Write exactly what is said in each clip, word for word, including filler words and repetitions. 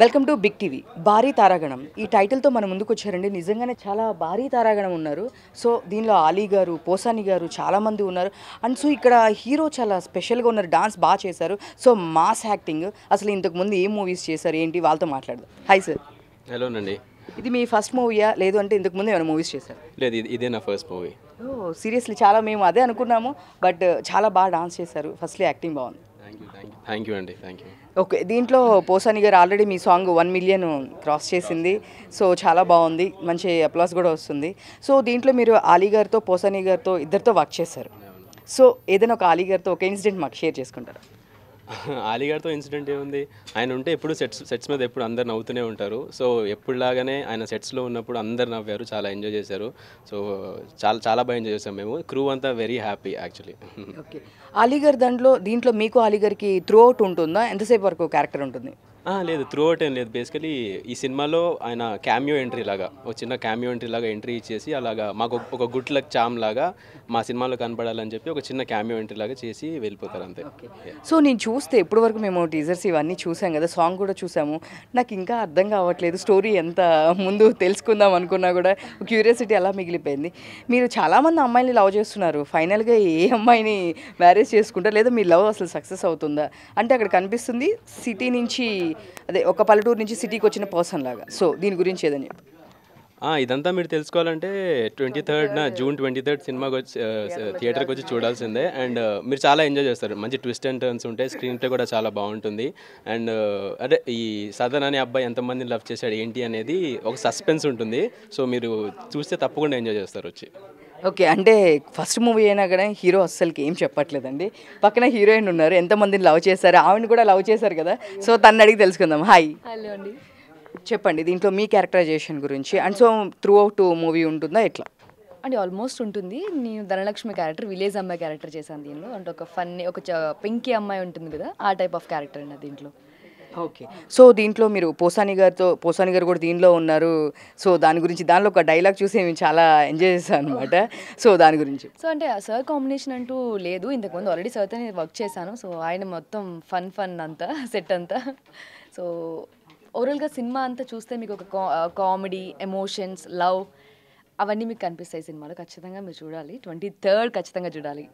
Welcome to big TV భారీ తారాగణం ఈ title తో మన ముందుకు వచ్చారండి. నిజంగానే చాలా భారీ తారాగణం ఉన్నారు. సో దీనిలో ఆలీ గారు, పోసాని గారు చాలా మంది ఉన్నారు. అండ్ సో ఇక్కడ హీరో చాలా స్పెషల్ గా ఉన్నారు, డాన్స్ బాగా చేశారు. సో మాస్ యాక్టింగ్, అసలు ఇంతకు ముందు ఏ మూవీస్ చేశారు ఏంటి వాళ్ళతో మాట్లాడదాం. Hi sir. హలో అండి. ఇది మీ ఫస్ట్ మూవీయా, లేదు అంటే ఇంతకు ముందు ఏమైనా మూవీస్ చేశారు? లేదు, ఇదే నా ఫస్ట్ మూవీ. ఓ సీరియస్లీ చాలా మేము అదే అనుకున్నాము, బట్ చాలా బాగా డాన్స్ చేశారు. ఫస్ట్లీ యాక్టింగ్ బాగుంది. థ్యాంక్ యూ అండి. Thank you. ఓకే, దీంట్లో పోసాని గారు ఆల్రెడీ మీ సాంగ్ వన్ మిలియన్ క్రాస్ చేసింది. సో చాలా బాగుంది, మంచి అప్లాస్ కూడా వస్తుంది. సో దీంట్లో మీరు ఆలీ గారితో, పోసాని గారితో ఇద్దరితో వర్క్ చేశారు. సో ఏదైనా ఒక ఆలీ గారితో ఒక ఇన్సిడెంట్ మాకు షేర్ చేసుకుంటారు. ఆలీ గారితో ఇన్సిడెంట్ ఏముంది, ఆయన ఉంటే ఎప్పుడు సెట్స్ సెట్స్ మీద ఎప్పుడు అందరు నవ్వుతూనే ఉంటారు. సో ఎప్పుడులాగానే ఆయన సెట్స్లో ఉన్నప్పుడు అందరు నవ్వారు, చాలా ఎంజాయ్ చేశారు. సో చాలా చాలా బాగా ఎంజాయ్ చేసాం మేము, క్రూ అంతా very happy actually. Okay, Ali గారి దాంట్లో దీంట్లో మీకు ఆలీ గారికి త్రూ అవుట్ ఉంటుందా, ఎంతసేపు వరకు క్యారెక్టర్ ఉంటుంది? లేదు, త్రూ అవుట్ ఏం లేదు. బేసికలీ ఈ సినిమాలో ఆయన క్యామియో ఎంట్రీ లాగా, ఒక చిన్న క్యామియో ఎంట్రీ లాగా ఎంట్రీ ఇచ్చేసి, అలాగా మాకు ఒక గుడ్ లక్ చామ్ లాగా మా సినిమాలో కనపడాలని చెప్పి ఒక చిన్న క్యామియో ఎంట్రీ లాగా చేసి వెళ్ళిపోతారు అంతే. సో నేను చూస్తే ఇప్పుడు వరకు మేము టీజర్స్ ఇవన్నీ చూసాం కదా, సాంగ్ కూడా చూసాము. నాకు ఇంకా అర్థం కావట్లేదు స్టోరీ, ఎంత ముందు తెలుసుకుందాం అనుకున్నా కూడా క్యూరియాసిటీ అలా మిగిలిపోయింది. మీరు చాలామంది అమ్మాయిని లవ్ చేస్తున్నారు, ఫైనల్గా ఏ అమ్మాయిని మ్యారేజ్ చేసుకుంటారు, లేదా మీ లవ్ అసలు సక్సెస్ అవుతుందా అంటే అక్కడ కనిపిస్తుంది సిటీ నుంచి, అదే ఒక పల్లెటూరు నుంచి సిటీకి వచ్చిన పర్సన్ లాగా. సో దీని గురించి ఏదని చెప్పి ఇదంతా మీరు తెలుసుకోవాలంటే ట్వంటీ థర్డ్న జూన్ ట్వంటీ థర్డ్ సినిమాకి వచ్చి థియేటర్కి వచ్చి చూడాల్సిందే. అండ్ మీరు చాలా ఎంజాయ్ చేస్తారు, మంచి ట్విస్ట్ అండ్ టర్న్స్ ఉంటాయి, స్క్రీన్ ప్లే కూడా చాలా బాగుంటుంది. అండ్ అదే ఈ సదన్ అనే అబ్బాయి ఎంతమందిని లవ్ చేశాడు ఏంటి అనేది ఒక సస్పెన్స్ ఉంటుంది. సో మీరు చూస్తే తప్పకుండా ఎంజాయ్ చేస్తారు వచ్చి. ఓకే, అంటే ఫస్ట్ మూవీ అయినా కానీ హీరో అస్సలకి ఏం చెప్పట్లేదండి. పక్కన హీరోయిన్ ఉన్నారు, ఎంతమందిని లవ్ చేశారు, ఆవిడ కూడా లవ్ చేశారు కదా. సో తను అడిగి తెలుసుకుందాం. హాయ్. హలో అండి. చెప్పండి దీంట్లో మీ క్యారెక్టరైజేషన్ గురించి. And so throughout movie ఉంటుందా ఎట్లా? అండ్ ఆల్మోస్ట్ ఉంటుంది. నేను ధనలక్ష్మి క్యారెక్టర్, విలేజ్ అమ్మాయి క్యారెక్టర్ చేశాను దీనిలో. అంటే ఒక ఫన్నీ, ఒక పింకీ అమ్మాయి ఉంటుంది కదా, ఆ టైప్ ఆఫ్ క్యారెక్టర్ అండి దీంట్లో. ఓకే, సో దీంట్లో మీరు పోసాని గారితో, పోసాని గారు కూడా దీనిలో ఉన్నారు. సో దాని గురించి, దానిలో ఒక డైలాగ్ చూసి మేము చాలా ఎంజాయ్ చేశాను అనమాట. సో దాని గురించి, సో అంటే సార్ కాంబినేషన్ అంటూ లేదు, ఇంతకుముందు ఆల్రెడీ సార్తో నేను వర్క్ చేశాను. సో ఆయన మొత్తం ఫన్ ఫన్ అంతా సెట్ అంతా. సో ఓవరాల్గా సినిమా అంతా చూస్తే మీకు ఒక కామెడీ, ఎమోషన్స్, లవ్ అవన్నీ మీకు కనిపిస్తాయి సినిమాలో. ఖచ్చితంగా మీరు చూడాలి, ట్వంటీ థర్డ్ ఖచ్చితంగా చూడాలి.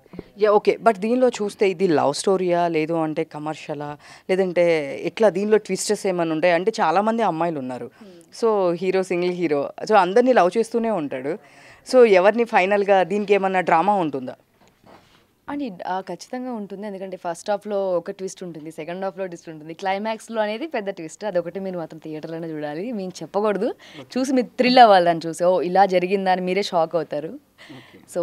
యా ఓకే, బట్ దీనిలో చూస్తే ఇది లవ్ స్టోరీయా, లేదు అంటే కమర్షియలా, లేదంటే ఎట్లా, దీనిలో ట్విస్టర్స్ ఏమైనా ఉంటాయి? అంటే చాలామంది అమ్మాయిలు ఉన్నారు, so hero single hero, so అందరినీ లవ్ చేస్తూనే ఉంటాడు. సో ఎవరిని ఫైనల్గా, దీనికి ఏమన్నా డ్రామా ఉంటుందా? అని ఖచ్చితంగా ఉంటుంది, ఎందుకంటే ఫస్ట్ హాఫ్లో ఒక ట్విస్ట్ ఉంటుంది, సెకండ్ హాఫ్లో ట్విస్ట్ ఉంటుంది, క్లైమాక్స్లో అనేది పెద్ద ట్విస్ట్. అదొకటి మీరు మాత్రం థియేటర్లోనే చూడాలి, మేము చెప్పకూడదు. చూసి మీరు థ్రిల్ అవ్వాలి, అని చూసి ఓ ఇలా జరిగిందా అని మీరే షాక్ అవుతారు. సో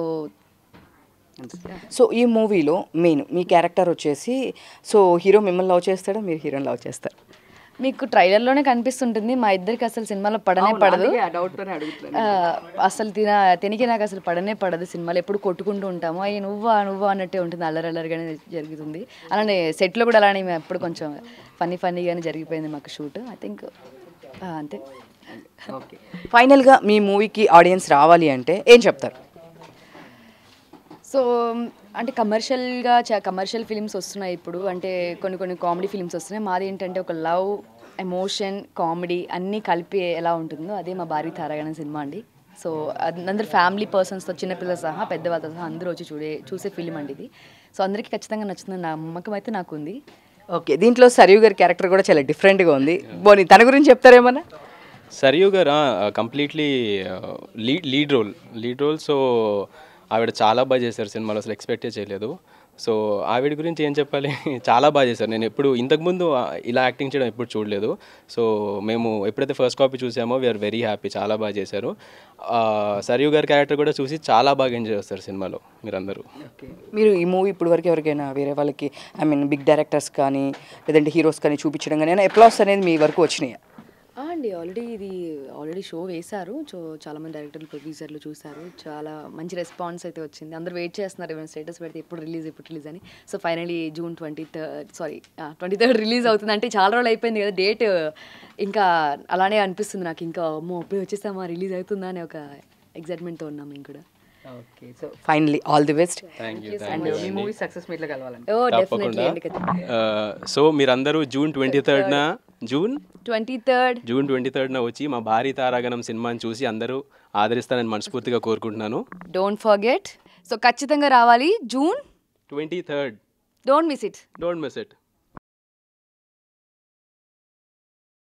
సో ఈ మూవీలో మెయిన్ మీ క్యారెక్టర్ వచ్చేసి, సో హీరో మిమ్మల్ని లవ్ చేస్తాడు, మీరు హీరోని లవ్ చేస్తారు. మీకు ట్రైలర్లోనే కనిపిస్తుంటుంది మా ఇద్దరికి అసలు సినిమాలో పడనే పడదు. అసలు తిన తినికి నాకు అసలు పడనే పడదు సినిమాలో, ఎప్పుడు కొట్టుకుంటూ ఉంటాము. అవి నువ్వా నువ్వా అన్నట్టే ఉంటుంది, అల్లరల్లరిగానే జరుగుతుంది. అలానే సెట్లో కూడా అలానే ఎప్పుడు కొంచెం ఫన్నీ ఫన్నీగానే జరిగిపోయింది మాకు షూట్, ఐ థింక్ అంతే. ఓకే, ఫైనల్గా మీ మూవీకి ఆడియన్స్ రావాలి అంటే ఏం చెప్తారు? సో అంటే కమర్షియల్గా చ కమర్షియల్ ఫిలిమ్స్ వస్తున్నాయి ఇప్పుడు, అంటే కొన్ని కొన్ని కామెడీ ఫిలిమ్స్ వస్తున్నాయి. మాది ఏంటంటే ఒక లవ్, ఎమోషన్, కామెడీ అన్నీ కలిపి ఎలా ఉంటుందో అదే మా భారీ తారాగణం సినిమా అండి. సో అందరు ఫ్యామిలీ పర్సన్స్తో, చిన్నపిల్లలు సహా పెద్దవాళ్ళతో సహా అందరూ వచ్చి చూడే చూసే ఫిలిం అండి ఇది. సో అందరికీ ఖచ్చితంగా నచ్చుతుందని నమ్మకం అయితే నాకు ఉంది. ఓకే, దీంట్లో సరియు గారి క్యారెక్టర్ కూడా చాలా డిఫరెంట్గా ఉంది. బోని తన గురించి చెప్తారేమన్నా? సరియు గారు completely lead lead role lead role so ఆవిడ చాలా బాగా చేశారు సినిమాలో, అసలు ఎక్స్పెక్టే చేయలేదు. సో ఆవిడ గురించి ఏం చెప్పాలి, చాలా బాగా చేశారు. నేను ఎప్పుడు ఇంతకుముందు ఇలా యాక్టింగ్ చేయడం ఎప్పుడు చూడలేదు. సో మేము ఎప్పుడైతే ఫస్ట్ కాపీ చూసామో వీఆర్ వెరీ హ్యాపీ, చాలా బాగా చేశారు. సరియు గారి క్యారెక్టర్ కూడా చూసి చాలా బాగా ఎంజాయ్ చేస్తారు సినిమాలో మీరందరూ. మీరు ఈ మూవీ ఇప్పుడు వరకు ఎవరికైనా వేరే వాళ్ళకి, ఐ మీన్ బిగ్ డైరెక్టర్స్ కానీ లేదంటే హీరోస్ కానీ చూపించడం కానీ అప్లాస్ అనేది మీ వరకు వచ్చినాయి అండి? ఆల్రెడీ ఇది ఆల్రెడీ షో వేశారు, సో చాలామంది డైరెక్టర్లు, ప్రొడ్యూసర్లు చూశారు. చాలా మంచి రెస్పాన్స్ అయితే వచ్చింది, అందరూ వెయిట్ చేస్తున్నారు ఏమైనా స్టేటస్ పెడితే ఎప్పుడు రిలీజ్ ఎప్పుడు రిలీజ్ అని. So finally June twenty third sorry twenty third release అవుతుంది. అంటే చాలా రోజులు అయిపోయింది కదా డేట్, ఇంకా అలానే అనిపిస్తుంది నాకు. ఇంకా అమ్మో అప్పుడే వచ్చేసామా, రిలీజ్ అవుతుందా అని ఒక ఎగ్జైట్మెంట్తో ఉన్నాం మేము కూడా. Okay, so finally all the best. So మీరందరూ జూన్ ట్వంటీ థర్డ్న June twenty third June twenty third న వచ్చి మా భారీ తారాగణం సినిమాని చూసి అందరూ ఆదరిస్తారని మనస్ఫూర్తిగా కోరుకుంటున్నాను. డోంట్ ఫర్గెట్, సో ఖచ్చితంగా రావాలి June twenty third. Don't miss it don't miss it